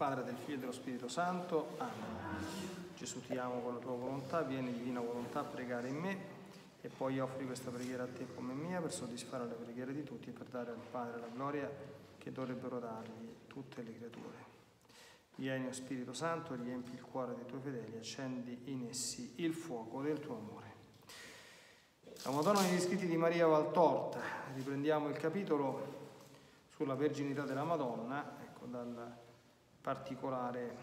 Padre, del Figlio e dello Spirito Santo. Amen. Gesù, ti amo con la tua volontà, vieni divina volontà a pregare in me, e poi offri questa preghiera a te come mia per soddisfare le preghiere di tutti e per dare al Padre la gloria che dovrebbero dargli tutte le creature. Vieni, o Spirito Santo, riempi il cuore dei tuoi fedeli, accendi in essi il fuoco del tuo amore. La Madonna negli scritti di Maria Valtorta. Riprendiamo il capitolo sulla verginità della Madonna, ecco, dal particolare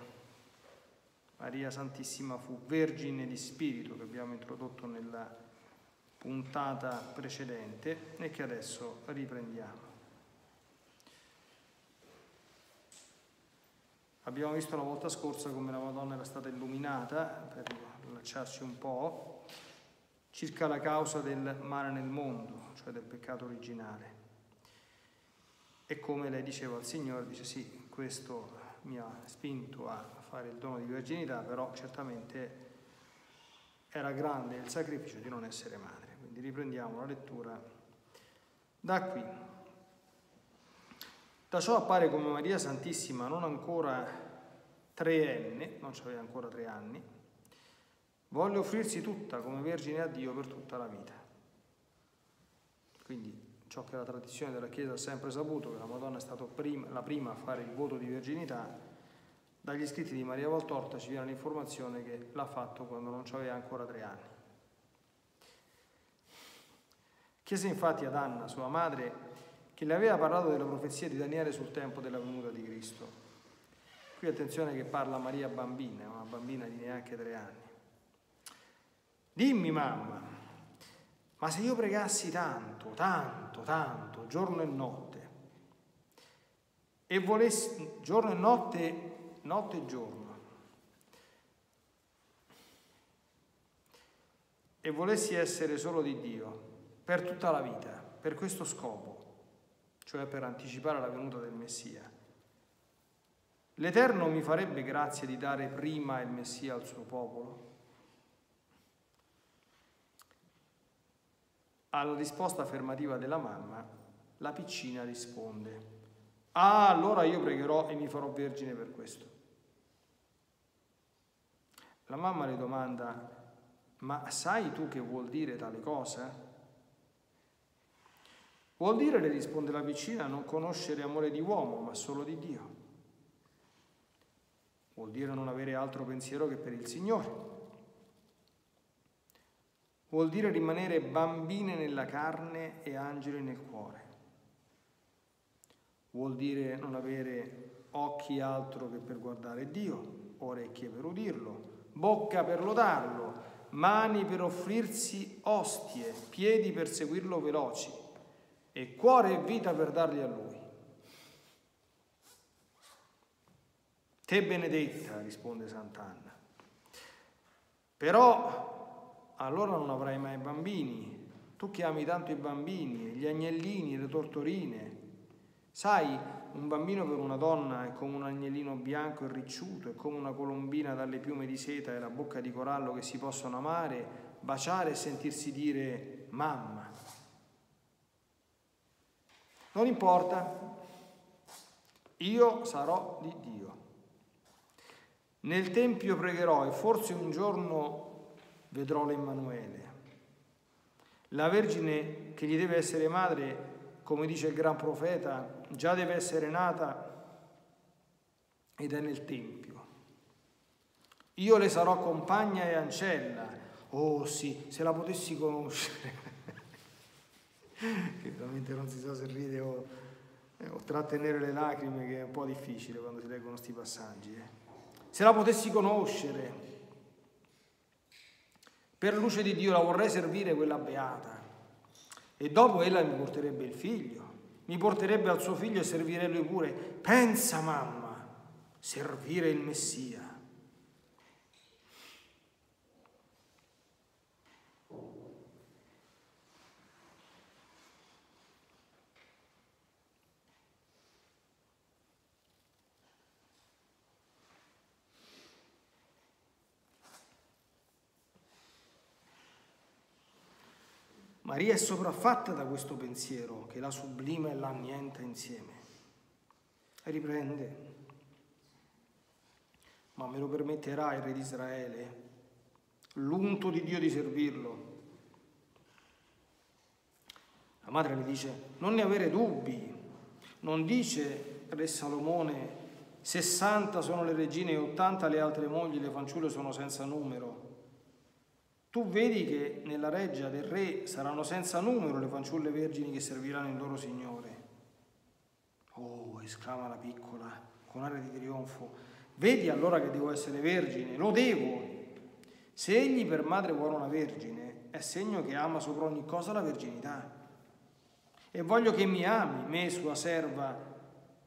Maria Santissima fu vergine di spirito, che abbiamo introdotto nella puntata precedente e che adesso riprendiamo. Abbiamo visto la volta scorsa come la Madonna era stata illuminata, per allacciarci un po', circa la causa del male nel mondo, cioè del peccato originale. E come lei diceva al Signore, dice sì, questo mi ha spinto a fare il dono di verginità, però certamente era grande il sacrificio di non essere madre. Quindi riprendiamo la lettura da qui. Da ciò appare come Maria Santissima, non ancora treenne, non aveva ancora 3 anni, volle offrirsi tutta come Vergine a Dio per tutta la vita. Quindi ciò che la tradizione della Chiesa ha sempre saputo, che la Madonna è stata la prima a fare il voto di verginità, dagli scritti di Maria Valtorta ci viene l'informazione che l'ha fatto quando non aveva ancora 3 anni. Chiese infatti ad Anna, sua madre, che le aveva parlato della profezia di Daniele sul tempo della venuta di Cristo. Qui attenzione che parla Maria bambina, una bambina di neanche 3 anni. Dimmi, mamma, ma se io pregassi tanto, tanto, tanto, giorno e notte, e volessi, giorno e notte, notte e giorno, e volessi essere solo di Dio, per tutta la vita, per questo scopo, cioè per anticipare la venuta del Messia, l'Eterno mi farebbe grazia di dare prima il Messia al suo popolo? Alla risposta affermativa della mamma, la piccina risponde: ah, allora io pregherò e mi farò vergine per questo. La mamma le domanda: ma sai tu che vuol dire tale cosa? Vuol dire, le risponde la piccina, non conoscere amore di uomo, ma solo di Dio. Vuol dire non avere altro pensiero che per il Signore. Vuol dire rimanere bambine nella carne e angeli nel cuore. Vuol dire non avere occhi altro che per guardare Dio, orecchie per udirlo, bocca per lodarlo, mani per offrirsi ostie, piedi per seguirlo veloci, e cuore e vita per darli a Lui. Te benedetta, risponde Sant'Anna, però allora non avrai mai bambini, tu che ami tanto i bambini, gli agnellini, le tortorine. Sai, un bambino per una donna è come un agnellino bianco e ricciuto, è come una colombina dalle piume di seta e la bocca di corallo che si possono amare, baciare e sentirsi dire mamma. Non importa, io sarò di Dio. Nel Tempio pregherò e forse un giorno vedrò l'Emmanuele. La Vergine che gli deve essere madre, come dice il gran profeta, già deve essere nata ed è nel Tempio. Io le sarò compagna e ancella. Oh sì, se la potessi conoscere. Che veramente non si sa se ride o trattenere le lacrime, che è un po' difficile quando si leggono questi passaggi. Se la potessi conoscere, per luce di Dio la vorrei servire, quella beata, e dopo ella mi porterebbe il figlio, mi porterebbe al suo figlio e servirei lui pure. Pensa, mamma, servire il Messia. Maria è sopraffatta da questo pensiero che la sublima e la annienta insieme. Riprende. ma me lo permetterà il re di Israele, l'unto di Dio, di servirlo. La madre le dice: non ne avere dubbi. Non dice re Salomone: 60 sono le regine e 80 le altre mogli, le fanciulle sono senza numero. Tu vedi che nella reggia del re saranno senza numero le fanciulle vergini che serviranno il loro Signore. Oh, esclama la piccola con aria di trionfo, vedi allora che devo essere vergine, lo devo. Se egli per madre vuole una vergine, è segno che ama sopra ogni cosa la verginità. E voglio che mi ami, me sua serva,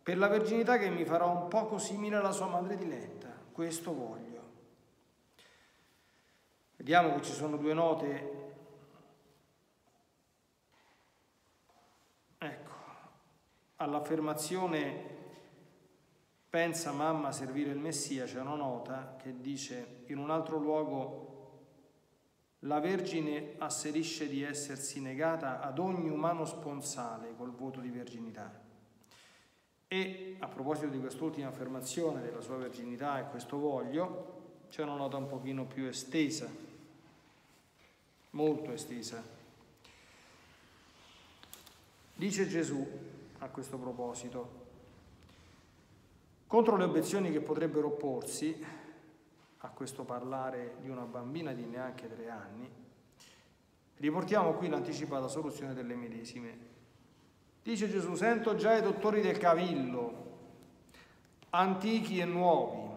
per la verginità che mi farà un poco simile alla sua madre diletta. Questo voglio. Vediamo che ci sono due note. Ecco, all'affermazione pensa mamma a servire il Messia, c'è una nota che dice: in un altro luogo la Vergine asserisce di essersi negata ad ogni umano sponsale col voto di verginità. E a proposito di quest'ultima affermazione della sua verginità e questo voglio, c'è una nota un pochino più estesa, molto estesa. Dice Gesù a questo proposito: contro le obiezioni che potrebbero opporsi a questo parlare di una bambina di neanche 3 anni, riportiamo qui l'anticipata soluzione delle medesime. Dice Gesù: sento già i dottori del cavillo, antichi e nuovi.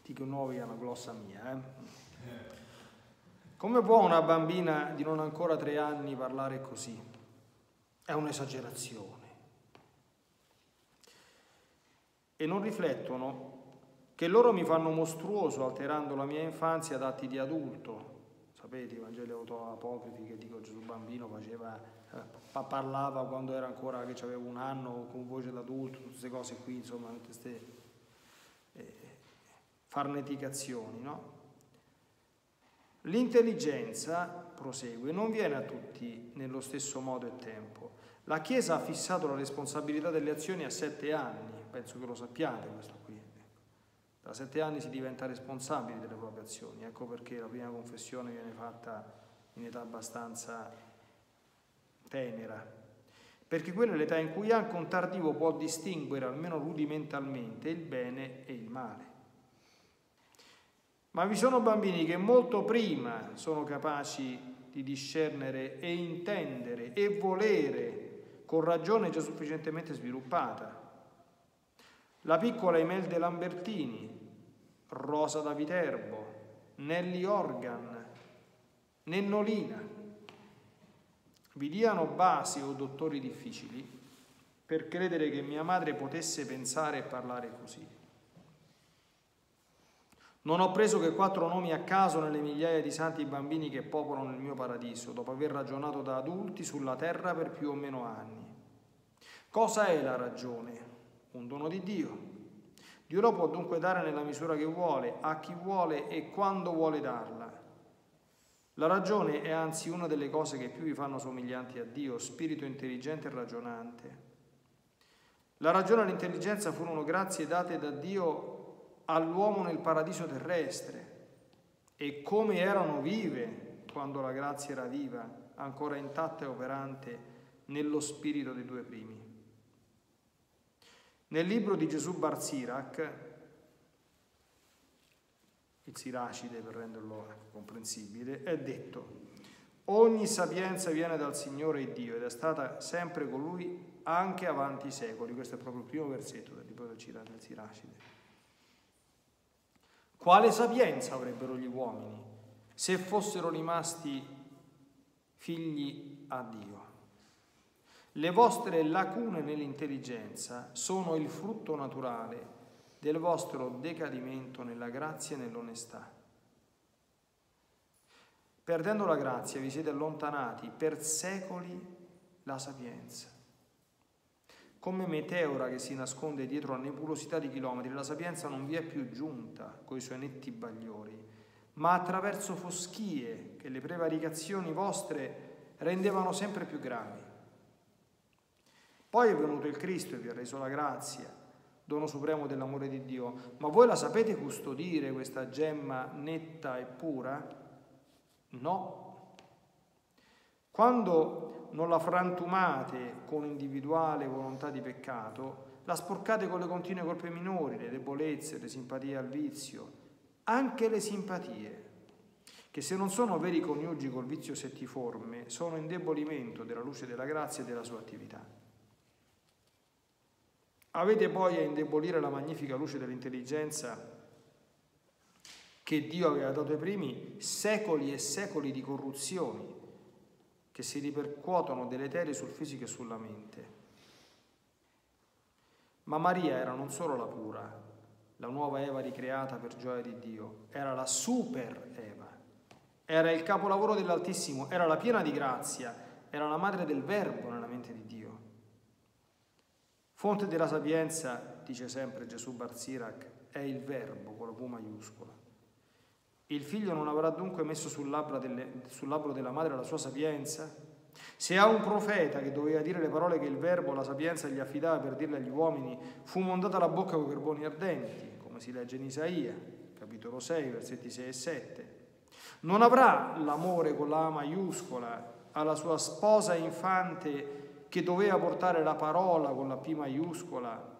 Che nuovi è una glossa mia, Come può una bambina di non ancora 3 anni parlare così? È un'esagerazione. E non riflettono che loro mi fanno mostruoso alterando la mia infanzia ad atti di adulto. Sapete, i Vangeli autoapocrifi che dico Gesù bambino parlava quando era ancora, che aveva 1 anno, con voce d'adulto, tutte queste cose qui, insomma, tutte queste farneticazioni, no? L'intelligenza, prosegue, non viene a tutti nello stesso modo e tempo. La Chiesa ha fissato la responsabilità delle azioni a 7 anni, penso che lo sappiate questo qui. Da 7 anni si diventa responsabili delle proprie azioni, ecco perché la prima confessione viene fatta in età abbastanza tenera. Perché quella è l'età in cui anche un tardivo può distinguere, almeno rudimentalmente, il bene e il male. Ma vi sono bambini che molto prima sono capaci di discernere e intendere e volere con ragione già sufficientemente sviluppata. La piccola Imelda Lambertini, Rosa da Viterbo, Nellie Organ, Nennolina, vi diano basi o dottori difficili per credere che mia madre potesse pensare e parlare così. Non ho preso che 4 nomi a caso nelle migliaia di santi bambini che popolano il mio paradiso, dopo aver ragionato da adulti sulla terra per più o meno anni. Cosa è la ragione? Un dono di Dio. Dio lo può dunque dare nella misura che vuole, a chi vuole e quando vuole darla. La ragione è anzi una delle cose che più vi fanno somiglianti a Dio, spirito intelligente e ragionante. La ragione e l'intelligenza furono grazie date da Dio all'uomo nel paradiso terrestre, e come erano vive quando la grazia era viva, ancora intatta e operante nello spirito dei 2 primi. Nel libro di Gesù Bar Sirac, il Siracide per renderlo comprensibile, è detto: ogni sapienza viene dal Signore e Dio ed è stata sempre colui anche avanti i secoli. Questo è proprio il primo versetto del libro del Siracide. Quale sapienza avrebbero gli uomini se fossero rimasti figli a Dio? Le vostre lacune nell'intelligenza sono il frutto naturale del vostro decadimento nella grazia e nell'onestà. Perdendo la grazia vi siete allontanati per secoli la sapienza. Come meteora che si nasconde dietro a nebulosità di chilometri, la sapienza non vi è più giunta coi suoi netti bagliori, ma attraverso foschie che le prevaricazioni vostre rendevano sempre più gravi. Poi è venuto il Cristo e vi ha reso la grazia, dono supremo dell'amore di Dio. Ma voi la sapete custodire questa gemma netta e pura? No. Quando non la frantumate con individuale volontà di peccato, la sporcate con le continue colpe minori, le debolezze, le simpatie al vizio, anche le simpatie, che se non sono veri coniugi col vizio settiforme, sono indebolimento della luce della grazia e della sua attività. Avete poi a indebolire la magnifica luce dell'intelligenza che Dio aveva dato ai primi, secoli e secoli di corruzioni che si ripercuotono deleterie sul fisico e sulla mente. Ma Maria era non solo la pura, la nuova Eva ricreata per gioia di Dio, era la super Eva, era il capolavoro dell'Altissimo, era la piena di grazia, era la madre del Verbo nella mente di Dio. Fonte della sapienza, dice sempre Gesù Bar Sirac, è il Verbo con la V maiuscola. Il figlio non avrà dunque messo sul labbro della madre la sua sapienza? Se a un profeta che doveva dire le parole che il Verbo, la sapienza, gli affidava per dirle agli uomini, fu mondata la bocca con carboni ardenti, come si legge in Isaia, capitolo 6, versetti 6 e 7. Non avrà l'amore con la A maiuscola alla sua sposa infante, che doveva portare la parola con la P maiuscola,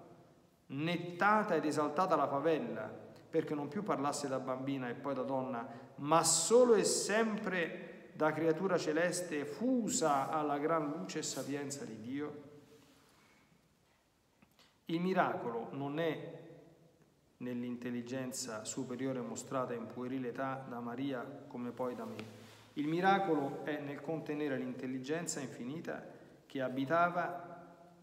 nettata ed esaltata la favella, perché non più parlasse da bambina e poi da donna, ma solo e sempre da creatura celeste fusa alla gran luce e sapienza di Dio. Il miracolo non è nell'intelligenza superiore mostrata in puerile età da Maria come poi da me. Il miracolo è nel contenere l'intelligenza infinita che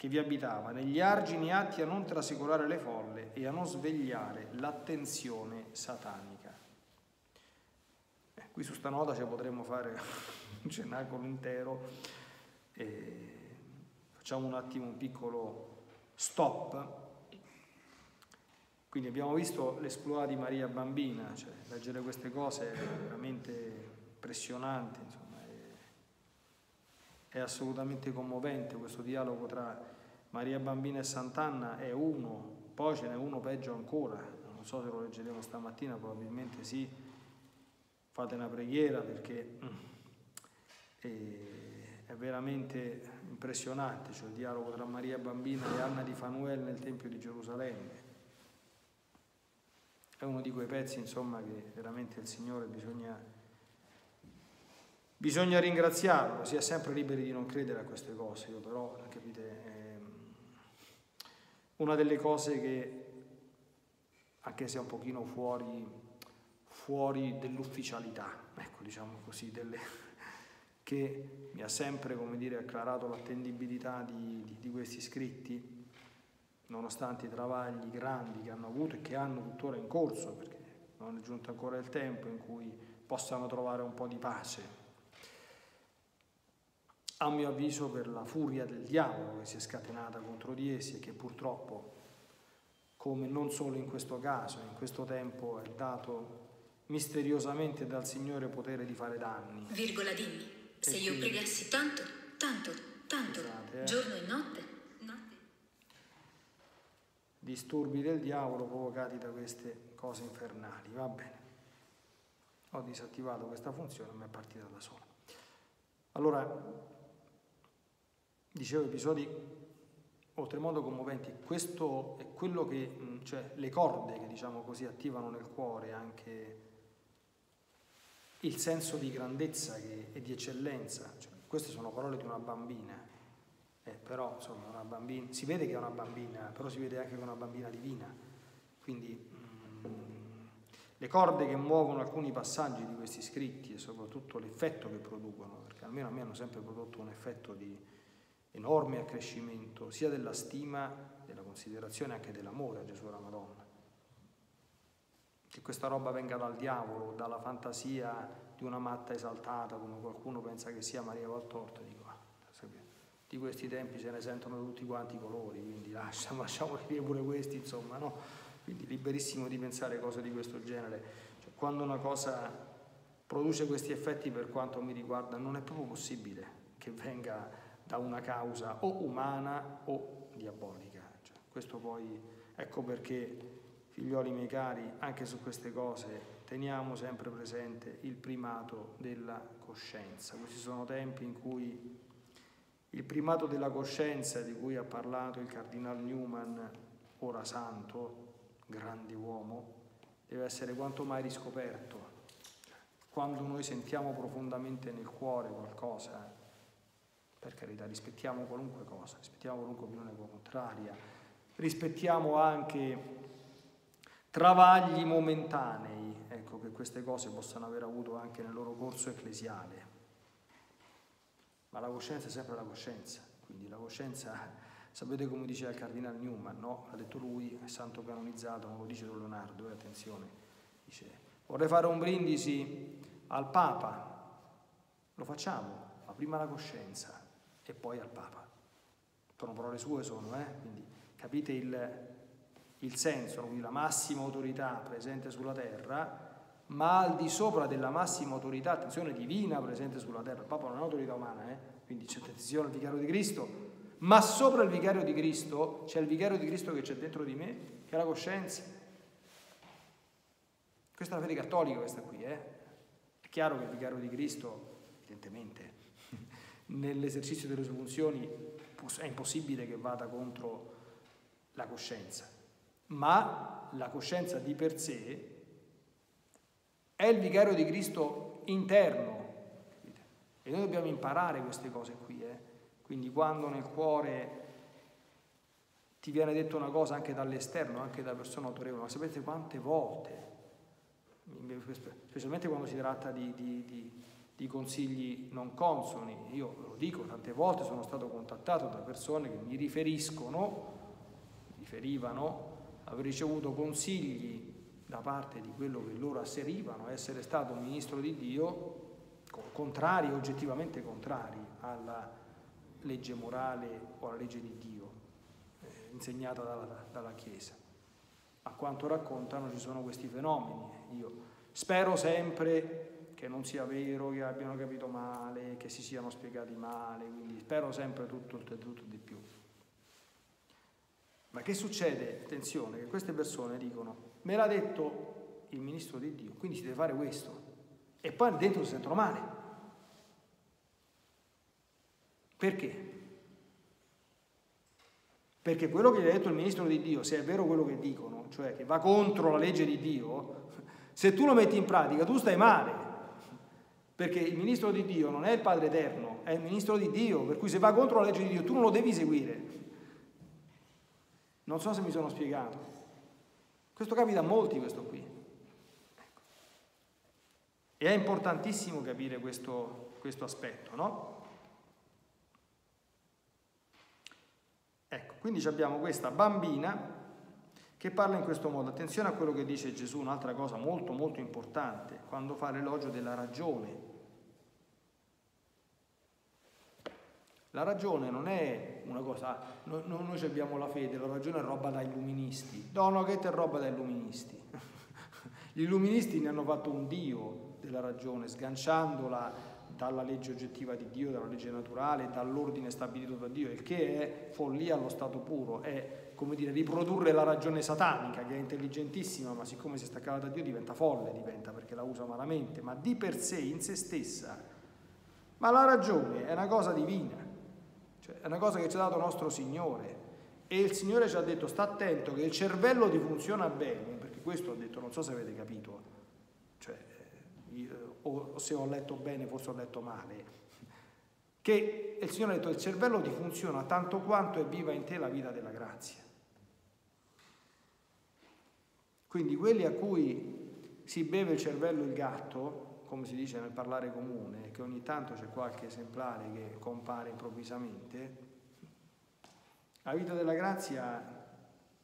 vi abitava negli argini atti a non trasecolare le folle e a non svegliare l'attenzione satanica. Qui su sta nota ci potremmo fare un cenacolo intero. Facciamo un attimo un piccolo stop. Quindi abbiamo visto l'esploa di Maria bambina, cioè leggere queste cose è veramente impressionante, insomma. È assolutamente commovente questo dialogo tra Maria Bambina e Sant'Anna, è uno, poi ce n'è uno peggio ancora, non so se lo leggeremo stamattina, probabilmente sì, fate una preghiera perché è veramente impressionante, cioè il dialogo tra Maria Bambina e Anna di Fanuel nel Tempio di Gerusalemme. È uno di quei pezzi, insomma, che veramente il Signore bisogna ringraziarlo, si è sempre liberi di non credere a queste cose, io però, capite, una delle cose che, anche se è un pochino fuori dell'ufficialità, ecco, diciamo così, che mi ha sempre, come dire, acclarato l'attendibilità di questi scritti, nonostante i travagli grandi che hanno avuto e che hanno tuttora in corso, perché non è giunto ancora il tempo in cui possano trovare un po' di pace. A mio avviso, per la furia del diavolo che si è scatenata contro di essi e che purtroppo, come non solo in questo caso, in questo tempo è dato misteriosamente dal Signore potere di fare danni. Dimmi, se io pregassi tanto, pensate, giorno e notte. Disturbi del diavolo provocati da queste cose infernali, va bene. Ho disattivato questa funzione, ma è partita da sola. Allora, dicevo, episodi oltremodo commoventi. Questo è quello che, cioè le corde che, diciamo così, attivano nel cuore anche il senso di grandezza e di eccellenza. Cioè, queste sono parole di una bambina, però insomma una bambina, si vede che è una bambina, però si vede anche che è una bambina divina. Quindi le corde che muovono alcuni passaggi di questi scritti e soprattutto l'effetto che producono, perché almeno a me hanno sempre prodotto un effetto di enorme accrescimento sia della stima, della considerazione, anche dell'amore a Gesù e alla Madonna. Che questa roba venga dal diavolo, dalla fantasia di una matta esaltata, come qualcuno pensa che sia Maria Valtorta, dico, di questi tempi se ne sentono tutti quanti i colori, quindi lasciamo dire pure questi, insomma, no? Quindi liberissimo di pensare cose di questo genere. Cioè, quando una cosa produce questi effetti, per quanto mi riguarda, non è proprio possibile che venga da una causa o umana o diabolica. Cioè, questo poi Ecco perché, figlioli miei cari, anche su queste cose teniamo sempre presente il primato della coscienza. Questi sono tempi in cui il primato della coscienza, di cui ha parlato il cardinal Newman, ora santo, grande uomo, deve essere quanto mai riscoperto. Quando noi sentiamo profondamente nel cuore qualcosa, per carità, rispettiamo qualunque cosa, rispettiamo qualunque opinione contraria, rispettiamo anche travagli momentanei, ecco, che queste cose possano aver avuto anche nel loro corso ecclesiale. Ma la coscienza è sempre la coscienza, quindi la coscienza, sapete come diceva il cardinal Newman, no? L'ha detto lui, è santo canonizzato, non lo dice Don Leonardo, attenzione, dice, vorrei fare un brindisi al Papa, lo facciamo, ma prima la coscienza e poi al Papa. Sono parole sue, quindi capite il senso, quindi la massima autorità presente sulla terra, ma al di sopra della massima autorità, attenzione, divina presente sulla terra. Il Papa non è un'autorità umana, quindi c'è, attenzione, il vicario di Cristo, ma sopra il vicario di Cristo c'è il vicario di Cristo che c'è dentro di me, che è la coscienza. Questa è la fede cattolica, questa qui, È chiaro che il vicario di Cristo, evidentemente, nell'esercizio delle sue funzioni è impossibile che vada contro la coscienza, ma la coscienza di per sé è il vicario di Cristo interno, capite? E noi dobbiamo imparare queste cose qui, Quindi quando nel cuore ti viene detta una cosa anche dall'esterno, anche da persone autorevoli, ma sapete quante volte, specialmente quando si tratta di consigli non consoni, io lo dico, tante volte sono stato contattato da persone che mi riferivano aver ricevuto consigli da parte di quello che loro asserivano essere stato un ministro di Dio, contrari, oggettivamente contrari alla legge morale o alla legge di Dio insegnata dalla Chiesa. A quanto raccontano ci sono questi fenomeni. Io spero sempre che non sia vero, che abbiano capito male, che si siano spiegati male, quindi spero sempre tutto di più. Ma che succede? Attenzione, che queste persone dicono: me l'ha detto il ministro di Dio, quindi si deve fare questo. E poi dentro si sentono male. Perché? Perché quello che gli ha detto il ministro di Dio, se è vero quello che dicono, cioè che va contro la legge di Dio, se tu lo metti in pratica tu stai male. Perché il ministro di Dio non è il Padre Eterno, è il ministro di Dio, per cui se va contro la legge di Dio tu non lo devi seguire. Non so se mi sono spiegato. Questo capita a molti, questo qui. Ecco. E è importantissimo capire questo aspetto, no? Ecco, quindi abbiamo questa bambina che parla in questo modo. Attenzione a quello che dice Gesù, un'altra cosa molto molto importante, quando fa l'elogio della ragione. La ragione non è una cosa, noi abbiamo la fede, la ragione è roba da illuministi. No, che è roba da illuministi. Gli illuministi ne hanno fatto un dio della ragione, sganciandola dalla legge oggettiva di Dio, dalla legge naturale, dall'ordine stabilito da Dio, il che è follia allo stato puro, è come dire riprodurre la ragione satanica, che è intelligentissima, ma siccome si è staccata da Dio diventa folle, perché la usa malamente, ma di per sé, in se stessa. Ma la ragione è una cosa divina. È una cosa che ci ha dato nostro Signore, e il Signore ci ha detto: sta attento che il cervello ti funziona bene, perché questo ha detto, non so se avete capito, o se ho letto bene, forse ho letto male, che il Signore ha detto: il cervello ti funziona tanto quanto è viva in te la vita della grazia. Quindi quelli a cui si beve il cervello il gatto, come si dice nel parlare comune, che ogni tanto c'è qualche esemplare che compare improvvisamente, la vita della grazia,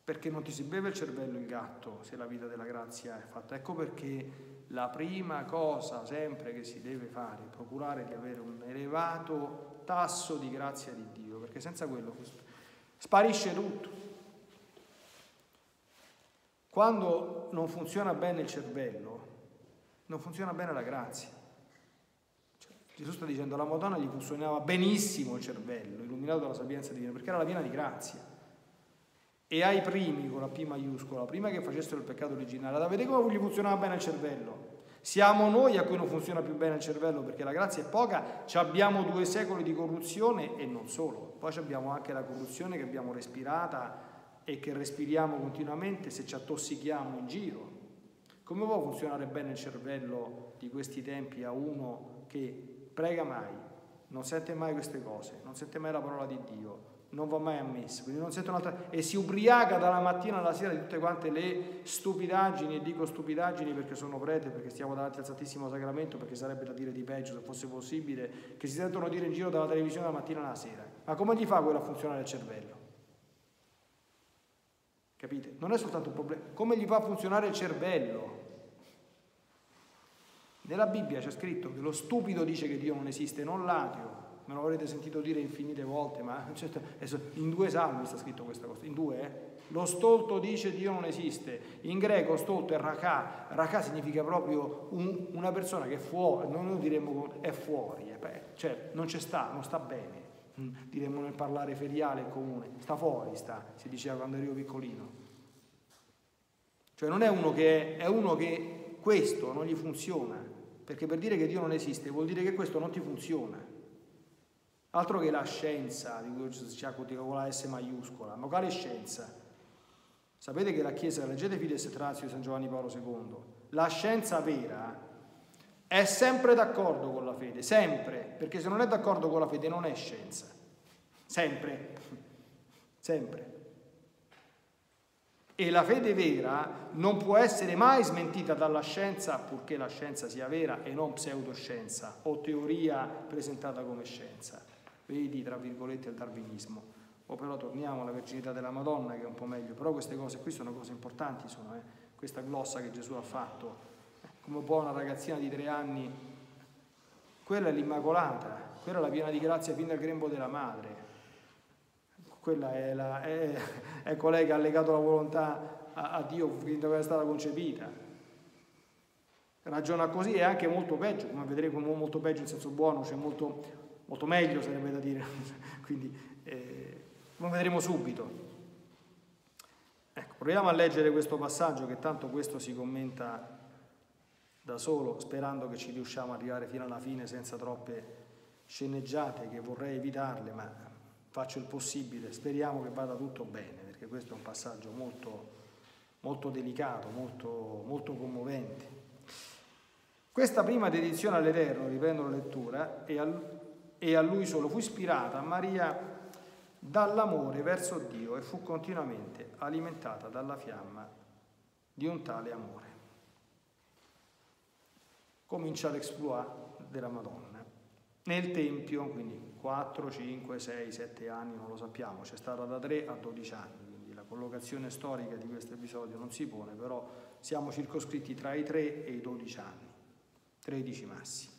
perché non ti si beve il cervello il gatto se la vita della grazia è fatta. Ecco perché la prima cosa sempre che si deve fare è procurare di avere un elevato tasso di grazia di Dio, perché senza quello sparisce tutto. Quando non funziona bene il cervello, non funziona bene la grazia. Gesù sta dicendo: alla Madonna gli funzionava benissimo il cervello, illuminato dalla sapienza divina, perché era piena di grazia. e ai primi, con la P maiuscola, prima che facessero il peccato originale, da vedere come gli funzionava bene il cervello. Siamo noi a cui non funziona più bene il cervello, perché la grazia è poca, ci abbiamo 2 secoli di corruzione e non solo. Poi abbiamo anche la corruzione che abbiamo respirata e che respiriamo continuamente se ci attossichiamo in giro. Come può funzionare bene il cervello di questi tempi a uno che prega mai, non sente mai queste cose, non sente mai la parola di Dio, non va mai a messa, quindi non sente un'altra, e si ubriaca dalla mattina alla sera di tutte quante le stupidaggini, e dico stupidaggini perché sono prete, perché stiamo davanti al Santissimo Sacramento, perché sarebbe da dire di peggio se fosse possibile, che si sentono dire in giro dalla televisione dalla mattina alla sera. Ma come gli fa quello a funzionare il cervello? Capite? Non è soltanto un problema, come gli fa funzionare il cervello? Nella Bibbia c'è scritto che lo stupido dice che Dio non esiste, non l'ateo. Me lo avrete sentito dire infinite volte, ma certo, in 2 salmi sta scritto questa cosa, in 2, Lo stolto dice Dio non esiste, in greco stolto è rakà, rakà significa proprio una persona che è fuori, noi diremmo è fuori, cioè non c'è sta, non sta bene, diremmo nel parlare feriale comune, sta fuori, sta, si diceva quando ero piccolino. Cioè non è uno che è uno che questo non gli funziona, perché per dire che Dio non esiste vuol dire che questo non ti funziona. Altro che la scienza, di cui ci ha con la S maiuscola, ma quale scienza? Sapete che la Chiesa, leggete Fides et Ratio di San Giovanni Paolo II, la scienza vera è sempre d'accordo con la fede, sempre, perché se non è d'accordo con la fede non è scienza, sempre, sempre. E la fede vera non può essere mai smentita dalla scienza, purché la scienza sia vera e non pseudoscienza o teoria presentata come scienza. Vedi, tra virgolette, il darwinismo. O però torniamo alla verginità della Madonna, che è un po' meglio, però queste cose qui sono cose importanti, sono, questa glossa che Gesù ha fatto, come può una ragazzina di 3 anni, quella è l'Immacolata, quella è la piena di grazia fin dal grembo della madre, quella è colei che ha legato la volontà a Dio fin da quando è stata concepita. Ragiona così, è anche molto peggio, come vedremo, molto peggio in senso buono, cioè molto... molto meglio sarebbe da dire, quindi lo vedremo subito. Ecco, proviamo a leggere questo passaggio, che tanto questo si commenta da solo, sperando che ci riusciamo ad arrivare fino alla fine senza troppe sceneggiate, che vorrei evitarle, ma faccio il possibile, speriamo che vada tutto bene, perché questo è un passaggio molto, molto delicato, molto, molto commovente. Questa prima dedizione all'Eterno, riprendo la lettura, e a Lui solo fu ispirata Maria dall'amore verso Dio e fu continuamente alimentata dalla fiamma di un tale amore. Comincia l'exploit della Madonna. Nel Tempio, quindi 4, 5, 6, 7 anni, non lo sappiamo, c'è stata da 3 a 12 anni, quindi la collocazione storica di questo episodio non si pone, però siamo circoscritti tra i 3 e i 12 anni, 13 massimi.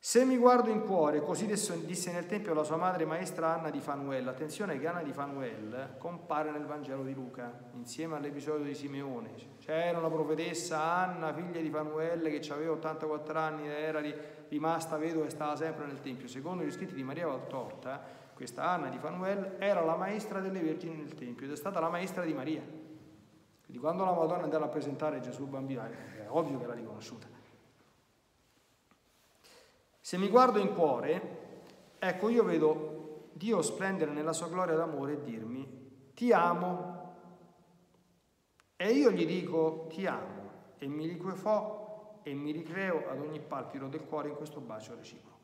Se mi guardo in cuore, così disse nel Tempio la sua madre maestra Anna di Fanuel. Attenzione che Anna di Fanuel compare nel Vangelo di Luca, insieme all'episodio di Simeone. C'era una profetessa Anna, figlia di Fanuel, che aveva 84 anni, era rimasta vedova e stava sempre nel Tempio. Secondo gli scritti di Maria Valtorta, questa Anna di Fanuel era la maestra delle vergini nel Tempio ed è stata la maestra di Maria. Quindi quando la Madonna andava a presentare Gesù bambino, è ovvio che l'ha riconosciuta. Se mi guardo in cuore, ecco io vedo Dio splendere nella sua gloria d'amore e dirmi ti amo, e io gli dico ti amo, e mi liquefò e mi ricreo ad ogni palpito del cuore in questo bacio reciproco.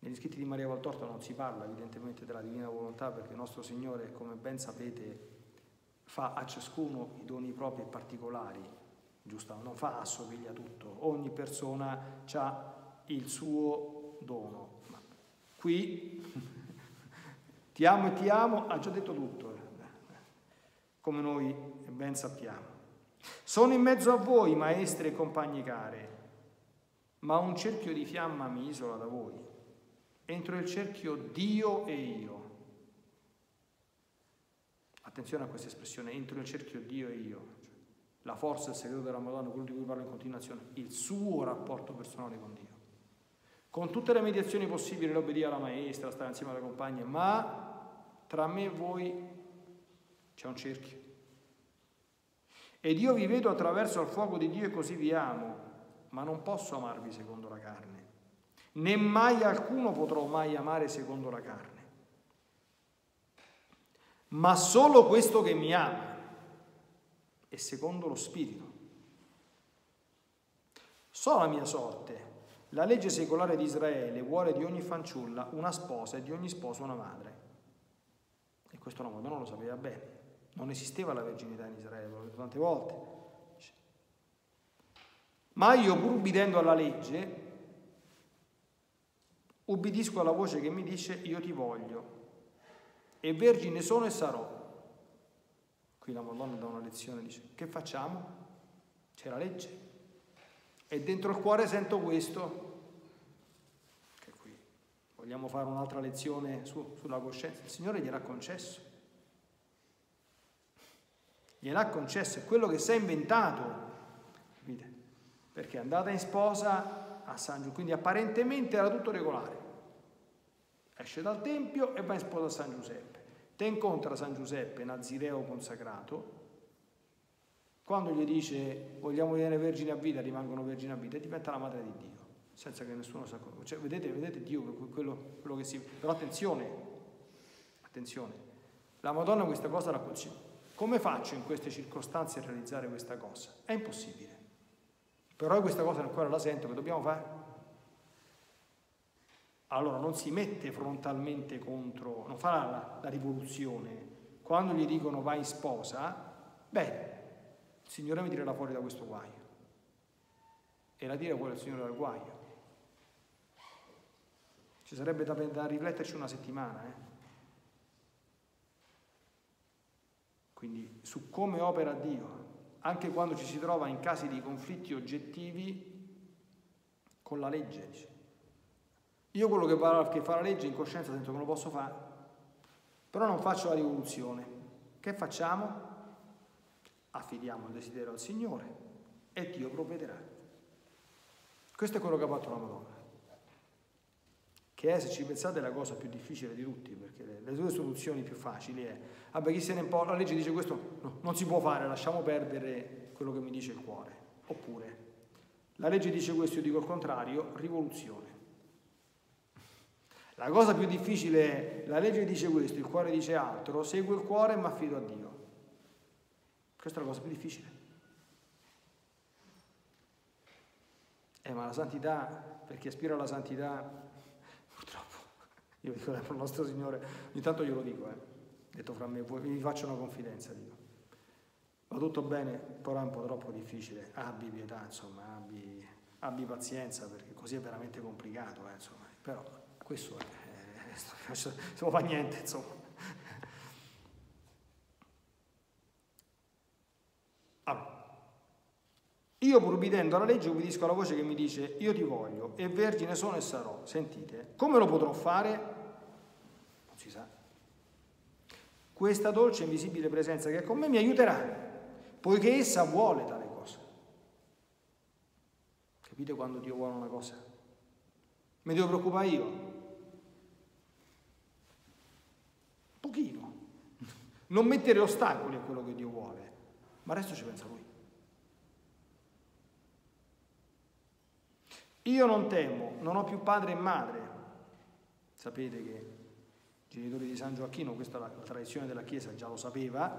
Negli scritti di Maria Valtorta non si parla evidentemente della divina volontà, perché il nostro Signore, come ben sapete, fa a ciascuno i doni propri e particolari. Giusto, non fa assomiglia a tutto, ogni persona ha il suo dono. Ma qui ti amo, ha già detto tutto, come noi ben sappiamo. Sono in mezzo a voi, maestre e compagni care, ma un cerchio di fiamma mi isola da voi. Entro il cerchio Dio e io. Attenzione a questa espressione, entro il cerchio Dio e io. La forza e il segreto della Madonna, quello di cui parlo in continuazione, il suo rapporto personale con Dio. Con tutte le mediazioni possibili, l'obbedì alla maestra, stare insieme alla compagna, ma tra me e voi c'è un cerchio. Ed io vi vedo attraverso al fuoco di Dio e così vi amo, ma non posso amarvi secondo la carne, né mai alcuno potrò mai amare secondo la carne. Ma solo questo che mi ama è secondo lo Spirito. So la mia sorte. La legge secolare di Israele vuole di ogni fanciulla una sposa e di ogni sposo una madre. E questo la Madonna lo sapeva bene. Non esisteva la verginità in Israele, l'ho detto tante volte. Ma io, pur ubbidendo alla legge, ubbidisco alla voce che mi dice io ti voglio e vergine sono e sarò. Qui la Madonna dà una lezione, dice che facciamo? C'è la legge e dentro il cuore sento questo, che qui vogliamo fare un'altra lezione sulla coscienza. Il Signore gliel'ha concesso, è quello che si è inventato, capite? Perché è andata in sposa a San Giuseppe, quindi apparentemente era tutto regolare. Esce dal Tempio e va in sposa a San Giuseppe. Te incontra San Giuseppe, nazireo consacrato, quando gli dice vogliamo venire vergini a vita, rimangono vergini a vita e diventa la madre di Dio, senza che nessuno si accorga. Cioè, vedete Dio, quello che si... Però attenzione, la Madonna questa cosa la concede. Come faccio in queste circostanze a realizzare questa cosa? È impossibile. Però questa cosa nel cuore la sento, che dobbiamo fare? Allora non si mette frontalmente contro, non farà la rivoluzione. Quando gli dicono vai in sposa, bene, il Signore mi tirerà fuori da questo guaio. E la tira fuori il Signore dal guaio. Ci sarebbe da rifletterci una settimana, Quindi su come opera Dio. Anche quando ci si trova in casi di conflitti oggettivi con la legge. Io quello che fa la legge in coscienza sento che lo posso fare, però non faccio la rivoluzione. Che facciamo? Affidiamo il desiderio al Signore e Dio provvederà. Questo è quello che ha fatto la Madonna, che è, se ci pensate, la cosa più difficile di tutti, perché le due soluzioni più facili è chi se ne importa, la legge dice questo no, non si può fare, lasciamo perdere quello che mi dice il cuore, oppure la legge dice questo, io dico il contrario, rivoluzione. La cosa più difficile è la legge dice questo, il cuore dice altro, seguo il cuore ma affido a Dio. Questa è la cosa più difficile. Ma la santità, per chi aspira alla santità, io dico per il nostro Signore, ogni tanto glielo dico, detto fra me, vi faccio una confidenza, dico. Va tutto bene, però è un po' troppo difficile, abbi pietà, insomma, abbi pazienza, perché così è veramente complicato, insomma. Però questo non fa niente, insomma. Allora, io pur ubbidendo alla legge ubbidisco alla voce che mi dice io ti voglio e vergine sono e sarò. Sentite, come lo potrò fare? Si sa. Questa dolce e invisibile presenza che è con me mi aiuterà, poiché essa vuole tale cosa. Capite quando Dio vuole una cosa? Mi devo preoccupare io? Un pochino. Non mettere ostacoli a quello che Dio vuole, ma il resto ci pensa Lui. Io non temo, non ho più padre e madre. Sapete che genitori di San Gioacchino, questa è la tradizione della Chiesa, già lo sapeva,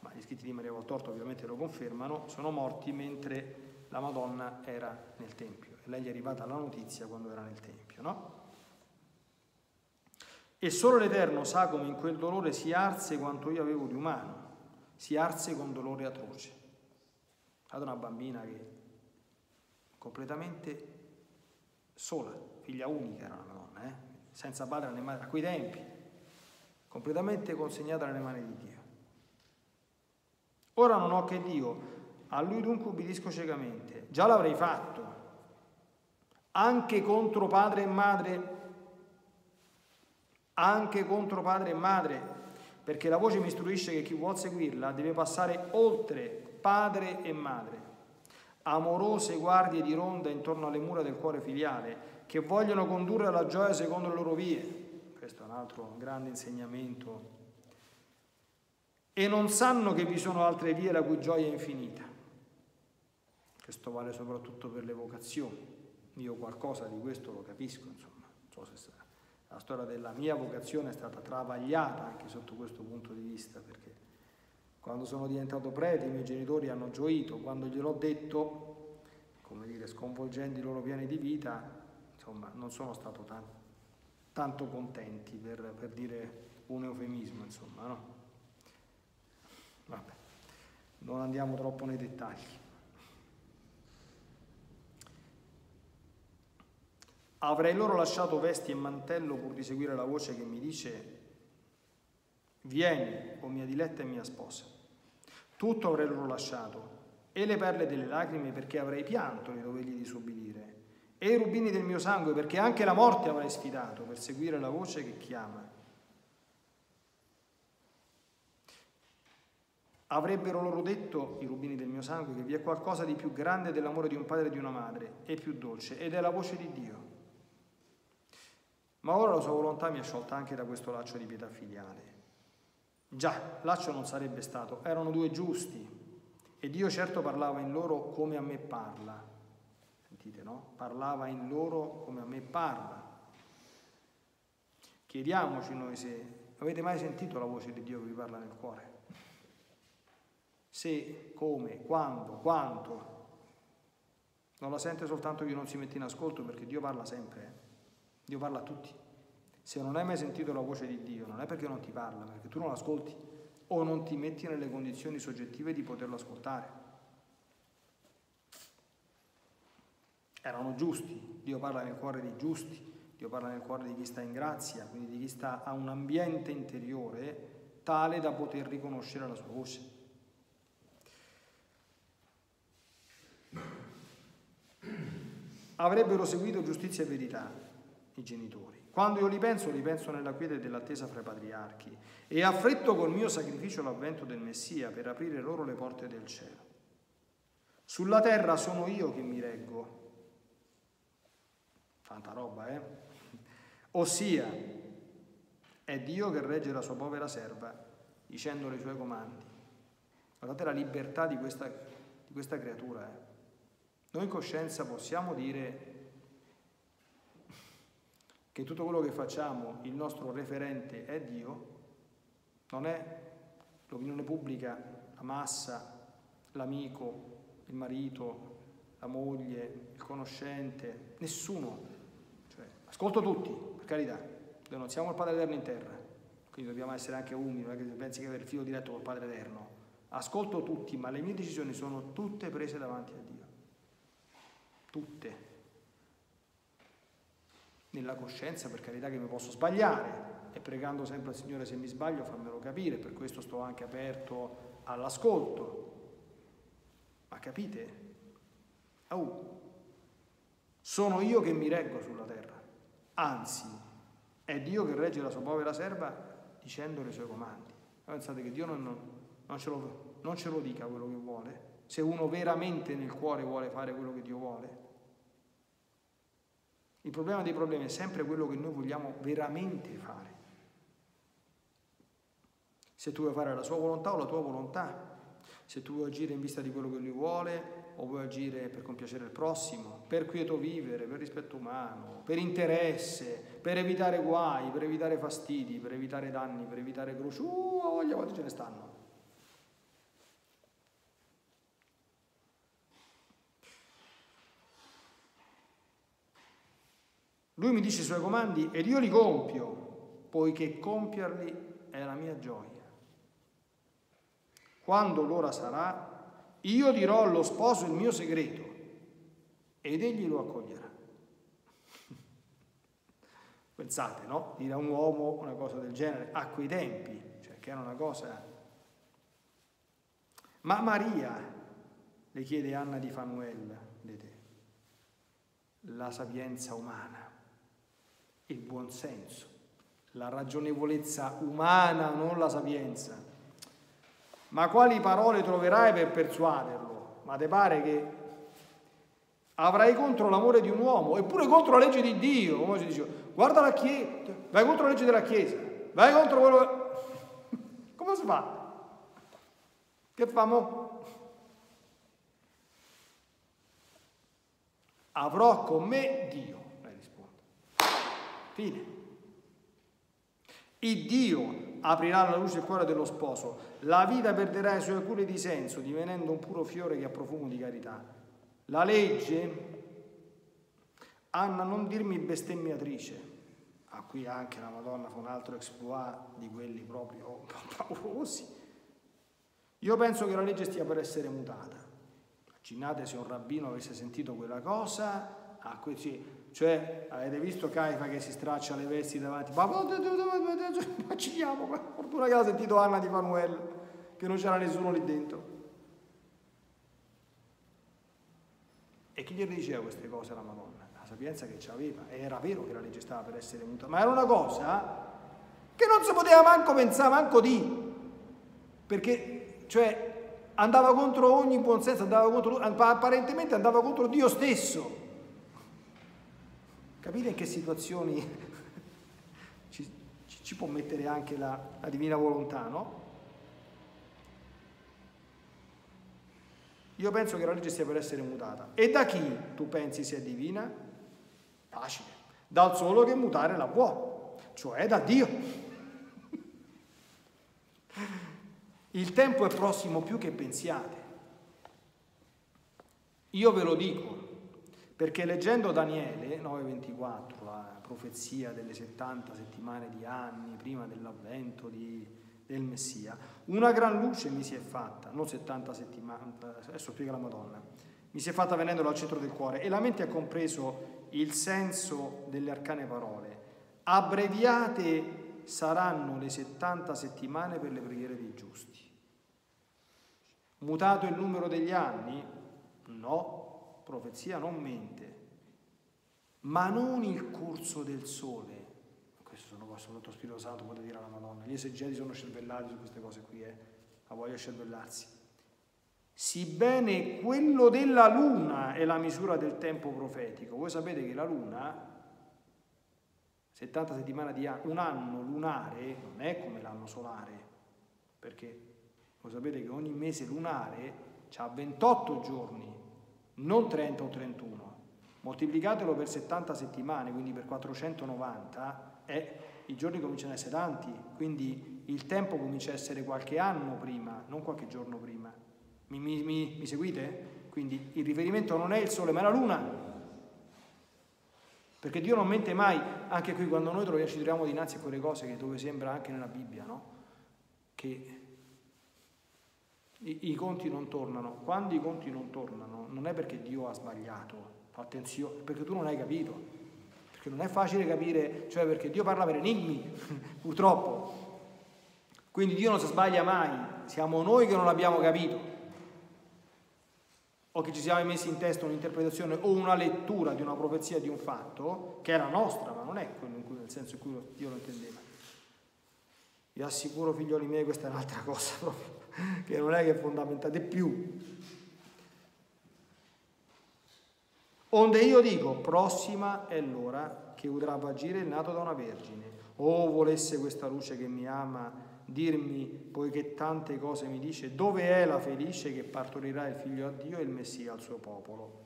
ma gli scritti di Maria Valtorta ovviamente lo confermano, sono morti mentre la Madonna era nel Tempio. E lei gli è arrivata la notizia quando era nel Tempio, no? E solo l'Eterno sa come in quel dolore si arse quanto io avevo di umano, si arse con dolore atroce. Ad una bambina che completamente sola, figlia unica era la Madonna, senza padre né madre, a quei tempi, completamente consegnata alle mani di Dio. Ora non ho che Dio, a Lui dunque ubbidisco ciecamente. Già l'avrei fatto, anche contro padre e madre, perché la voce mi istruisce che chi vuol seguirla deve passare oltre padre e madre, amorose guardie di ronda intorno alle mura del cuore filiale, che vogliono condurre alla gioia secondo le loro vie. Questo è un altro grande insegnamento e non sanno che vi sono altre vie la cui gioia è infinita. Questo vale soprattutto per le vocazioni. Io qualcosa di questo lo capisco, insomma. Non so se sarà. La storia della mia vocazione è stata travagliata anche sotto questo punto di vista, perché quando sono diventato prete i miei genitori hanno gioito, quando gliel'ho detto, come dire, sconvolgendo i loro piani di vita, insomma, non sono stato tanto contenti, per dire un eufemismo, insomma, no? Vabbè, non andiamo troppo nei dettagli. Avrei loro lasciato vesti e mantello pur di seguire la voce che mi dice: vieni, o mia diletta e mia sposa. Tutto avrei loro lasciato, e le perle delle lacrime, perché avrei pianto nei dovergli disobbedire, e i rubini del mio sangue, perché anche la morte avrei sfidato per seguire la voce che chiama. Avrebbero loro detto, i rubini del mio sangue, che vi è qualcosa di più grande dell'amore di un padre e di una madre, e più dolce, ed è la voce di Dio. Ma ora la sua volontà mi ha sciolta anche da questo laccio di pietà filiale. Già, laccio non sarebbe stato, erano due giusti, e Dio certo parlava in loro come a me parla. Sentite, no? Parlava in loro come a me parla. Chiediamoci noi se avete mai sentito la voce di Dio che vi parla nel cuore. Se, come, quando, quanto. Non la sente soltanto chi non si mette in ascolto, perché Dio parla sempre, Dio parla a tutti. Se non hai mai sentito la voce di Dio, non è perché non ti parla, ma perché tu non l'ascolti o non ti metti nelle condizioni soggettive di poterlo ascoltare. Erano giusti, Dio parla nel cuore dei giusti, Dio parla nel cuore di chi sta in grazia, quindi di chi sta a un ambiente interiore tale da poter riconoscere la sua voce. Avrebbero seguito giustizia e verità i genitori. Quando io li penso nella quiete dell'attesa fra i patriarchi, e affretto col mio sacrificio l'avvento del Messia per aprire loro le porte del cielo. Sulla terra sono io che mi reggo. Tanta roba, eh? Ossia, è Dio che regge la sua povera serva dicendole i suoi comandi. Guardate la libertà di questa creatura, eh? Noi in coscienza possiamo dire che tutto quello che facciamo, il nostro referente è Dio, non è l'opinione pubblica, la massa, l'amico, il marito, la moglie, il conoscente, nessuno. Cioè, ascolto tutti, per carità, noi non siamo il Padre Eterno in terra, quindi dobbiamo essere anche umili, non è che pensi che aver il filo diretto col Padre Eterno. Ascolto tutti, ma le mie decisioni sono tutte prese davanti a Dio, tutte. Nella coscienza, per carità, che mi posso sbagliare, e pregando sempre al Signore: se mi sbaglio fammelo capire, per questo sto anche aperto all'ascolto. Ma capite? Sono io che mi reggo sulla terra, anzi è Dio che regge la sua povera serva dicendole i suoi comandi. Pensate che Dio non ce lo dica quello che vuole, se uno veramente nel cuore vuole fare quello che Dio vuole. Il problema dei problemi è sempre quello che noi vogliamo veramente fare. Se tu vuoi fare la sua volontà o la tua volontà, se tu vuoi agire in vista di quello che lui vuole o vuoi agire per compiacere il prossimo, per quieto vivere, per rispetto umano, per interesse, per evitare guai, per evitare fastidi, per evitare danni, per evitare voglia, quanti ce ne stanno. Lui mi dice i suoi comandi ed io li compio, poiché compierli è la mia gioia. Quando l'ora sarà, io dirò allo sposo il mio segreto ed egli lo accoglierà. Pensate, no? Dire a un uomo una cosa del genere, a quei tempi, cioè che era una cosa... Ma Maria, le chiede Anna di Fanuel, vedete, la sapienza umana, il buonsenso, la ragionevolezza umana, non la sapienza. Ma quali parole troverai per persuaderlo? Ma te pare che avrai contro l'amore di un uomo, eppure contro la legge di Dio, come si diceva, guarda la Chiesa, vai contro la legge della Chiesa, vai contro quello... Come si fa? Che famo? Avrò con me Dio, lei risponde. Fine. Il Dio aprirà alla luce il cuore dello sposo. La vita perderà i suoi culi di senso, divenendo un puro fiore che ha profumo di carità. La legge? Anna, non dirmi bestemmiatrice. A cui anche la Madonna fa un altro exploit di quelli proprio paurosi. Io penso che la legge stia per essere mutata. Immaginate se un rabbino avesse sentito quella cosa, a cui cioè avete visto Caifa che si straccia le vesti davanti, ma ci diamo, fortuna che l'ha sentito Anna di Fanuel, che non c'era nessuno lì dentro. E chi gli diceva queste cose alla Madonna? La sapienza che c'aveva, e era vero che la legge stava per essere mutata, ma era una cosa che non si poteva manco pensare, manco di, perché cioè andava contro ogni buonsenso, apparentemente andava contro Dio stesso. Capite in che situazioni ci può mettere anche la divina volontà, no? Io penso che la legge stia per essere mutata. E da chi tu pensi sia divina? Facile. Dal solo che mutare la può, cioè da Dio. Il tempo è prossimo più che pensiate. Io ve lo dico, perché leggendo Daniele 9:24, la profezia delle 70 settimane di anni prima dell'avvento del Messia, una gran luce mi si è fatta, non 70 settimane, adesso spiega la Madonna, mi si è fatta venendolo al centro del cuore, e la mente ha compreso il senso delle arcane parole. Abbreviate saranno le 70 settimane per le preghiere dei giusti. Mutato il numero degli anni? No. Profezia non mente, ma non il corso del sole. Questo sono cose molto Spirito Santo, potete dire alla Madonna. Gli esegeti sono cervellati su queste cose qui, la voglia cervellarsi. Sì bene, quello della luna è la misura del tempo profetico. Voi sapete che la luna, 70 settimane di anno, un anno lunare non è come l'anno solare, perché voi sapete che ogni mese lunare ha 28 giorni. Non 30 o 31, moltiplicatelo per 70 settimane, quindi per 490, i giorni cominciano ad essere tanti, quindi il tempo comincia a essere qualche anno prima, non qualche giorno prima. Mi seguite? Quindi il riferimento non è il sole, ma è la luna. Perché Dio non mente mai, anche qui quando noi ci troviamo dinanzi a quelle cose che dove sembra anche nella Bibbia, no? Che i conti non tornano. Quando i conti non tornano non è perché Dio ha sbagliato, attenzione, perché tu non hai capito, perché non è facile capire, cioè perché Dio parla per enigmi purtroppo, quindi Dio non si sbaglia mai, siamo noi che non l'abbiamo capito o che ci siamo messi in testa un'interpretazione o una lettura di una profezia, di un fatto che era nostra, ma non è quello nel senso in cui Dio lo intendeva. Vi assicuro, figlioli miei, questa è un'altra cosa proprio che non è che fondamentate più. Onde io dico, prossima è l'ora che udrà vagire il nato da una vergine. Oh, volesse questa luce che mi ama dirmi, poiché tante cose mi dice, dove è la felice che partorirà il figlio a Dio e il Messia al suo popolo?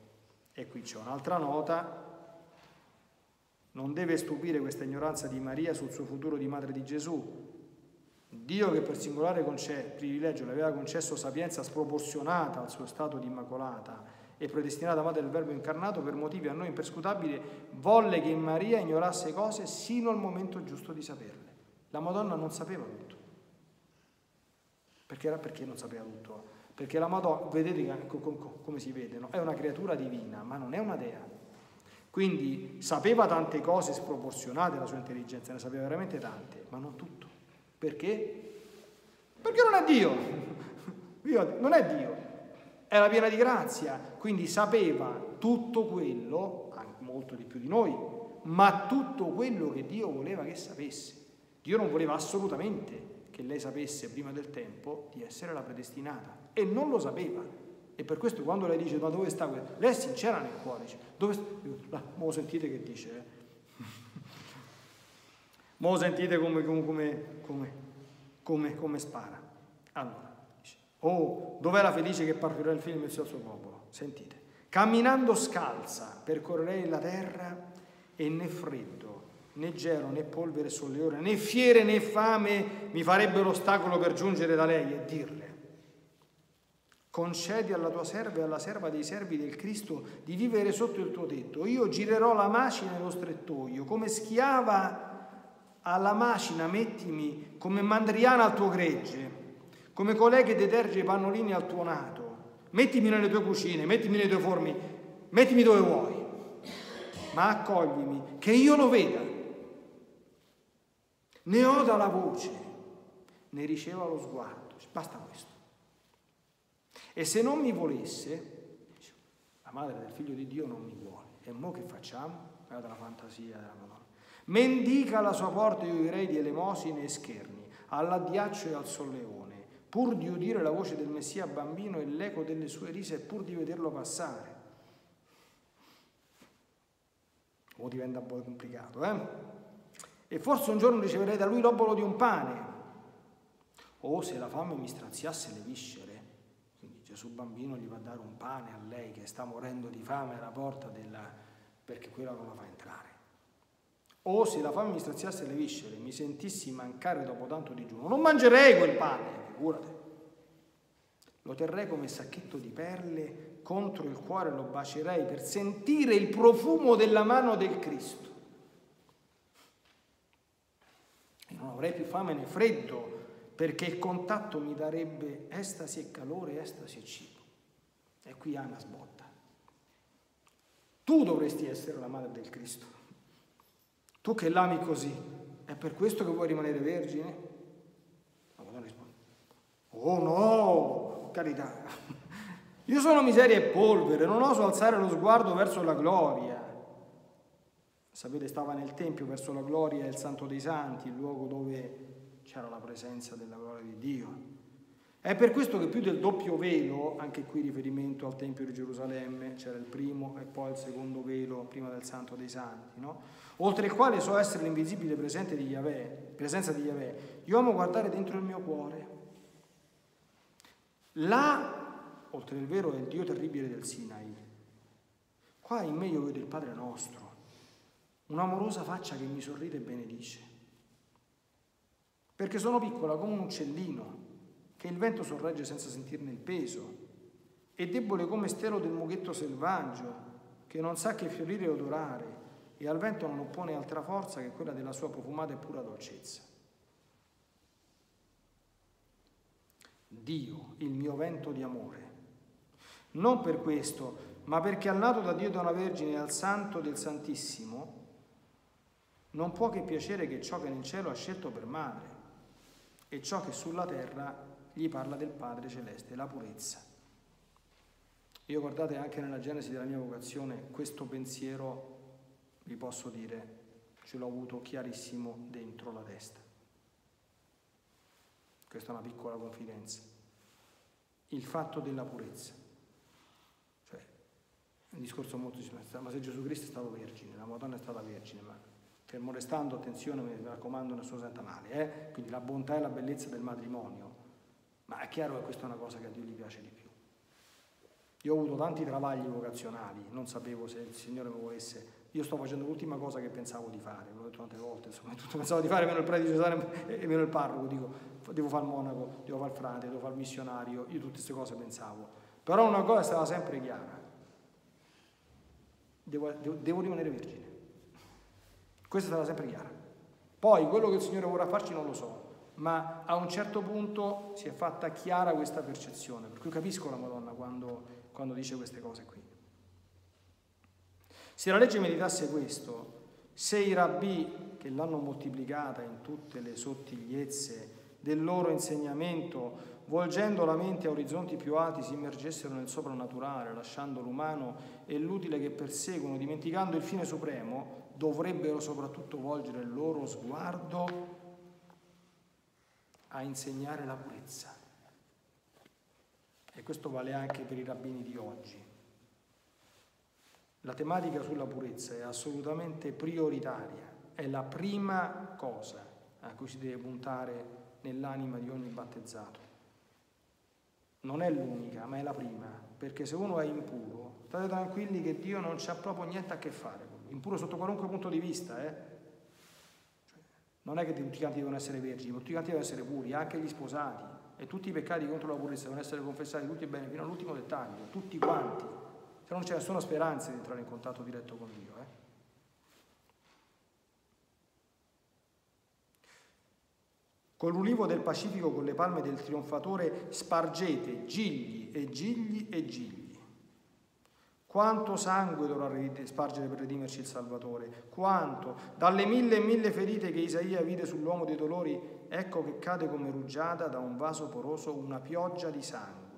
E qui c'è un'altra nota. Non deve stupire questa ignoranza di Maria sul suo futuro di madre di Gesù. Dio, che per singolare privilegio le aveva concesso sapienza sproporzionata al suo stato di immacolata e predestinata madre del Verbo incarnato, per motivi a noi imperscrutabili volle che in Maria ignorasse cose sino al momento giusto di saperle. La Madonna non sapeva tutto. Perché era perché non sapeva tutto? Perché la Madonna, vedete come si vede, no? È una creatura divina, ma non è una dea. Quindi sapeva tante cose sproporzionate la sua intelligenza, ne sapeva veramente tante, ma non tutto. Perché? Perché non è Dio. Dio non è Dio, era piena di grazia, quindi sapeva tutto quello, anche molto di più di noi, ma tutto quello che Dio voleva che sapesse. Dio non voleva assolutamente che lei sapesse prima del tempo di essere la predestinata, e non lo sapeva. E per questo quando lei dice, ma dove sta quella? Lei è sincera nel cuore, dice, dove sta? Mo sentite che dice, Mo sentite come spara. Allora, dice, Oh, dov'è la felice che partirà il figlio in mezzo al suo popolo? Sentite. Camminando scalza percorrerei la terra e né freddo, né gelo, né polvere solleora, né fiere, né fame mi farebbero ostacolo per giungere da lei e dirle: concedi alla tua serva e alla serva dei servi del Cristo di vivere sotto il tuo tetto. Io girerò la macina e lo strettoio, come schiava alla macina mettimi, come mandriana al tuo gregge, come colei che deterge i pannolini al tuo nato. Mettimi nelle tue cucine, mettimi nei tuoi forni, mettimi dove vuoi, ma accoglimi, che io lo veda. Ne oda la voce, ne riceva lo sguardo. Basta questo. E se non mi volesse, la madre del figlio di Dio non mi vuole, e mo che facciamo? Guarda la fantasia della Madonna. Mendica alla sua porta io direi di elemosine e scherni, all'addiaccio e al solleone, pur di udire la voce del Messia bambino e l'eco delle sue risa e pur di vederlo passare. O diventa un po' complicato, eh? E forse un giorno riceverei da lui l'obolo di un pane. O se la fame mi straziasse le viscere, quindi Gesù bambino gli va a dare un pane a lei che sta morendo di fame alla porta della... perché quella non la fa entrare. O se la fame mi straziasse le viscere, mi sentissi mancare dopo tanto digiuno, non mangerei quel pane. Lo terrei come sacchetto di perle contro il cuore, lo bacerei per sentire il profumo della mano del Cristo e non avrei più fame né freddo, perché il contatto mi darebbe estasi e calore, estasi e cibo. E qui Anna sbotta. Tu dovresti essere la madre del Cristo, tu che l'ami così. È per questo che vuoi rimanere vergine? Oh no, carità, io sono miseria e polvere, non oso alzare lo sguardo verso la gloria. Sapete, stava nel Tempio, verso la gloria e il Santo dei Santi, il luogo dove c'era la presenza della gloria di Dio. È per questo che più del doppio velo, anche qui riferimento al Tempio di Gerusalemme, c'era il primo e poi il secondo velo prima del Santo dei Santi, no? Oltre il quale so essere l'invisibile presenza di Yahweh, io amo guardare dentro il mio cuore. Là, oltre il vero, è il Dio terribile del Sinai. Qua in me io vedo il Padre nostro, un'amorosa faccia che mi sorride e benedice, perché sono piccola come un uccellino che il vento sorregge senza sentirne il peso, e debole come stelo del mughetto selvaggio che non sa che fiorire e odorare, e al vento non oppone altra forza che quella della sua profumata e pura dolcezza. Dio, il mio vento di amore. Non per questo, ma perché al nato da Dio da una Vergine e al Santo del Santissimo non può che piacere che ciò che nel cielo ha scelto per madre e ciò che sulla terra gli parla del Padre Celeste, la purezza. Io, guardate, anche nella genesi della mia vocazione questo pensiero, vi posso dire, ce l'ho avuto chiarissimo dentro la testa. Questa è una piccola confidenza. Il fatto della purezza. Cioè, è un discorso molto... Ma se Gesù Cristo è stato vergine, la Madonna è stata vergine, ma fermo restando, attenzione, mi raccomando, nessuno senta male, eh? Quindi la bontà e la bellezza del matrimonio. Ma è chiaro che questa è una cosa che a Dio gli piace di più. Io ho avuto tanti travagli vocazionali, non sapevo se il Signore mi volesse... Io sto facendo l'ultima cosa che pensavo di fare, l'ho detto tante volte, insomma, tutto pensavo di fare meno il prete e meno il parroco, dico, devo fare il monaco, devo fare il frate, devo fare il missionario, io tutte queste cose pensavo. Però una cosa stava sempre chiara, devo rimanere vergine. Questa stava sempre chiara. Poi quello che il Signore vorrà farci non lo so, ma a un certo punto si è fatta chiara questa percezione, per cui capisco la Madonna quando dice queste cose qui. Se la legge meditasse questo, se i rabbì che l'hanno moltiplicata in tutte le sottigliezze del loro insegnamento, volgendo la mente a orizzonti più alti, si immergessero nel soprannaturale, lasciando l'umano e l'utile che perseguono, dimenticando il fine supremo, dovrebbero soprattutto volgere il loro sguardo a insegnare la purezza. E questo vale anche per i rabbini di oggi. La tematica sulla purezza è assolutamente prioritaria, è la prima cosa a cui si deve puntare nell'anima di ogni battezzato. non è l'unica, ma è la prima, perché se uno è impuro, state tranquilli che Dio non c'ha proprio niente a che fare con lui. Impuro sotto qualunque punto di vista, Cioè, non è che tutti quanti devono essere vergini, tutti quanti devono essere puri, anche gli sposati, e tutti i peccati contro la purezza devono essere confessati tutti e bene fino all'ultimo dettaglio, tutti quanti, se non c'è nessuna speranza di entrare in contatto diretto con Dio, Con l'ulivo del Pacifico, con le palme del trionfatore, spargete gigli e gigli e gigli. Quanto sangue dovrà spargere per redimerci il Salvatore? Quanto? Dalle mille e mille ferite che Isaia vide sull'uomo dei dolori, ecco che cade come rugiada da un vaso poroso una pioggia di sangue.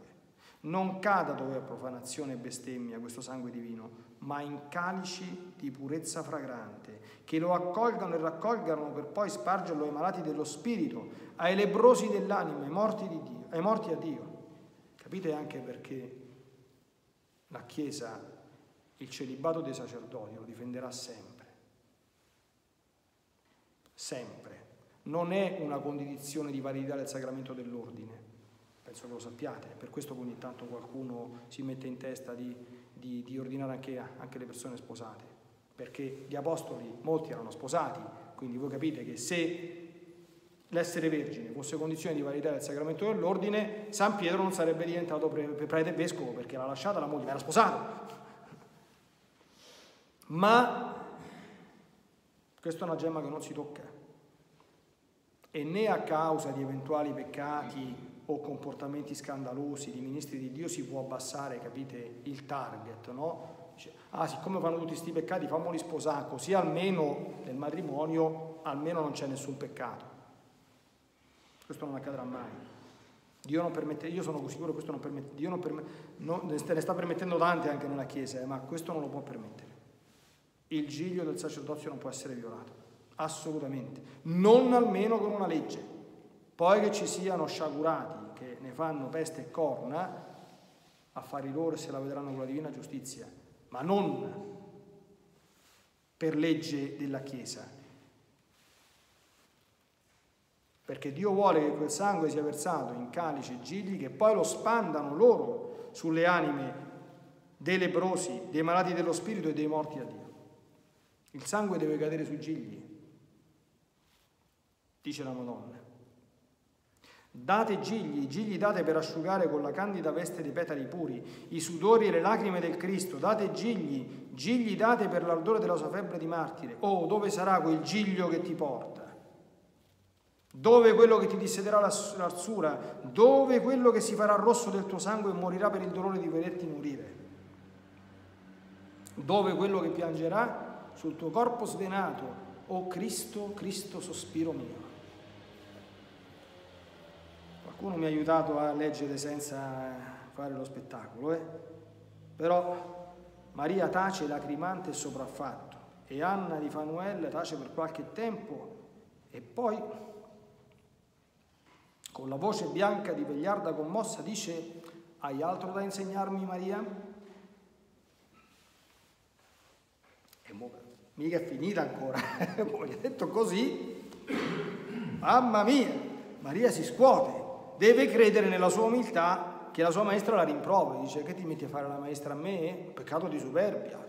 Non cada dove è profanazione e bestemmia questo sangue divino, ma in calici di purezza fragrante, che lo accolgano e raccolgano per poi spargerlo ai malati dello spirito, ai lebbrosi dell'anima, ai morti a Dio. Capite anche perché la Chiesa il celibato dei sacerdoti lo difenderà sempre. Sempre. Non è una condizione di validità del sacramento dell'ordine. Penso che lo sappiate, per questo che ogni tanto qualcuno si mette in testa di ordinare anche le persone sposate, perché gli apostoli molti erano sposati, quindi voi capite che se l'essere vergine fosse condizione di validità del sacramento dell'ordine, San Pietro non sarebbe diventato prete vescovo, perché l'ha lasciata la moglie, ma era sposato. Ma questa è una gemma che non si tocca, e né a causa di eventuali peccati o comportamenti scandalosi di ministri di Dio si può abbassare, capite, il target, no? Dice, siccome fanno tutti questi peccati, fammoli sposare, così almeno nel matrimonio almeno non c'è nessun peccato. Questo non accadrà mai. Dio non permette, io sono sicuro che questo non permette, Dio non permette, ne sta permettendo tante anche nella Chiesa, ma questo non lo può permettere. Il giglio del sacerdozio non può essere violato, assolutamente, non almeno con una legge. Poi che ci siano sciagurati che ne fanno peste e corna, affari loro, se la vedranno con la divina giustizia, ma non per legge della Chiesa, perché Dio vuole che quel sangue sia versato in calici e gigli, che poi lo spandano loro sulle anime dei lebbrosi, dei malati dello spirito e dei morti a Dio. Il sangue deve cadere sui gigli, dice la Madonna. Date gigli date per asciugare con la candida veste dei petali puri i sudori e le lacrime del Cristo. Date gigli date per l'ardore della sua febbre di martire. Oh, dove sarà quel giglio che ti porta? Dove quello che ti dissederà l'arsura? Dove quello che si farà rosso del tuo sangue e morirà per il dolore di vederti morire? Dove quello che piangerà sul tuo corpo svenato? Oh Cristo, Cristo sospiro mio. Qualcuno mi ha aiutato a leggere senza fare lo spettacolo, Però Maria tace lacrimante e sopraffatto, e Anna di Fanuel tace per qualche tempo e poi, con la voce bianca di vegliarda commossa, dice: hai altro da insegnarmi, Maria? E mica è finita ancora. Poi ha detto così. Mamma mia, Maria si scuote. Deve credere nella sua umiltà che la sua maestra la rimprovera. Dice: che ti metti a fare la maestra a me? Peccato di superbia.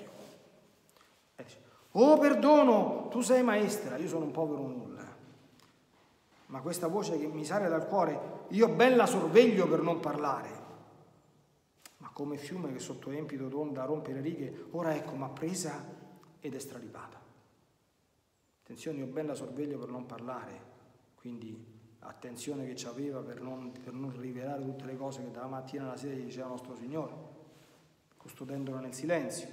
E dice: oh, perdono, tu sei maestra, io sono un povero nulla. Ma questa voce che mi sale dal cuore, io ben la sorveglio per non parlare. Ma come fiume che sotto empito d'onda rompe le righe, ora ecco m'ha presa ed è straripata. Attenzione, io ben la sorveglio per non parlare. Quindi attenzione che ci aveva per non rivelare tutte le cose che dalla mattina alla sera gli diceva nostro Signore, custodendola nel silenzio.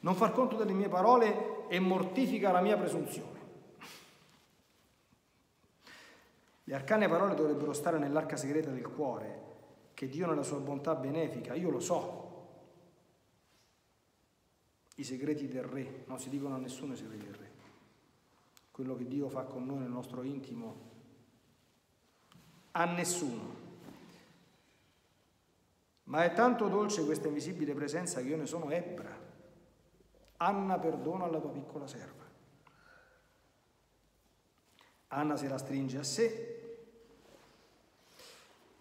Non far conto delle mie parole e mortifica la mia presunzione. Le arcane parole dovrebbero stare nell'arca segreta del cuore, che Dio nella sua bontà benefica, io lo so. I segreti del Re, non si dicono a nessuno i segreti del Re. Quello che Dio fa con noi nel nostro intimo, a nessuno. Ma è tanto dolce questa invisibile presenza che io ne sono ebbra. Anna, perdona alla tua piccola serva. Anna se la stringe a sé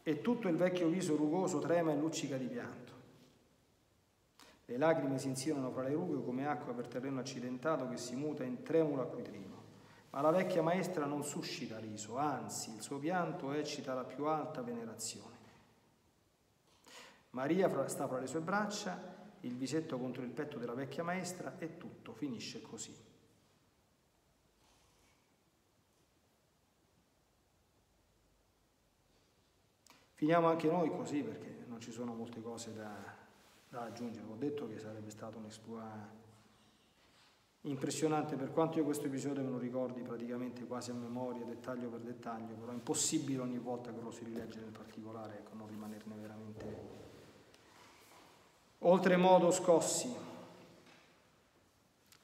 e tutto il vecchio viso rugoso trema e luccica di pianto. Le lacrime si insinuano fra le rughe come acqua per terreno accidentato che si muta in tremulo acquitrino. Ma la vecchia maestra non suscita riso, anzi, il suo pianto eccita la più alta venerazione. Maria sta fra le sue braccia, il visetto contro il petto della vecchia maestra, e tutto finisce così. Finiamo anche noi così, perché non ci sono molte cose da aggiungere. Ho detto che sarebbe stato un'esplorazione impressionante, per quanto io questo episodio me lo ricordi praticamente quasi a memoria, dettaglio per dettaglio, però è impossibile ogni volta che lo si rilegge nel particolare, ecco, non rimanerne veramente oltremodo scossi.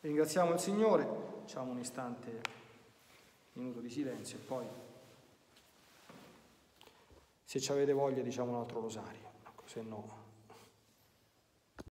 Ringraziamo il Signore, facciamo un istante, minuto di silenzio, e poi se ci avete voglia diciamo un altro rosario, se no...